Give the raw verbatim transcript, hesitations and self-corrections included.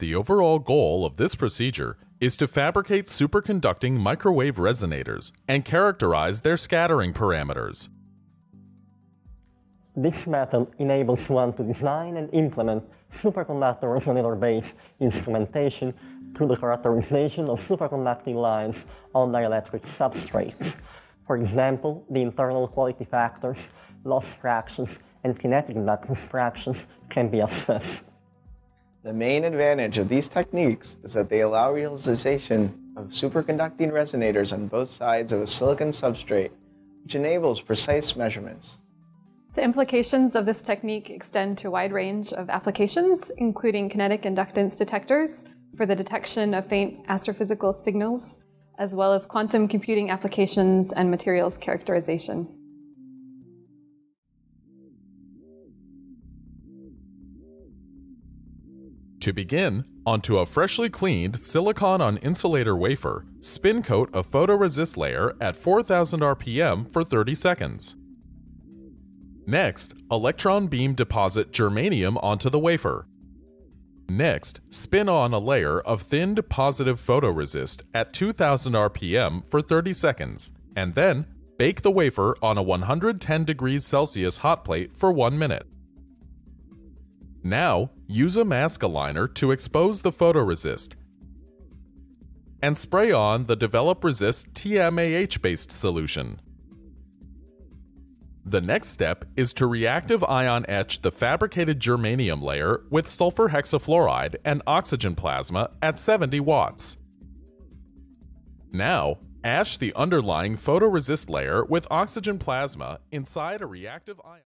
The overall goal of this procedure is to fabricate superconducting microwave resonators and characterize their scattering parameters. This method enables one to design and implement superconductor resonator-based instrumentation through the characterization of superconducting lines on dielectric substrates. For example, the internal quality factors, loss fractions, and kinetic inductance fractions can be assessed. The main advantage of these techniques is that they allow realization of superconducting resonators on both sides of a silicon substrate, which enables precise measurements. The implications of this technique extend to a wide range of applications, including kinetic inductance detectors for the detection of faint astrophysical signals, as well as quantum computing applications and materials characterization. To begin, onto a freshly cleaned silicon-on-insulator wafer, spin coat a photoresist layer at four thousand R P M for thirty seconds. Next, electron beam deposit germanium onto the wafer. Next, spin on a layer of thinned positive photoresist at two thousand R P M for thirty seconds, and then bake the wafer on a one hundred ten degrees Celsius hot plate for one minute. Now, use a mask aligner to expose the photoresist and spray on the DevelopResist T M A H-based solution. The next step is to reactive ion etch the fabricated germanium layer with sulfur hexafluoride and oxygen plasma at seventy watts. Now, ash the underlying photoresist layer with oxygen plasma inside a reactive ion.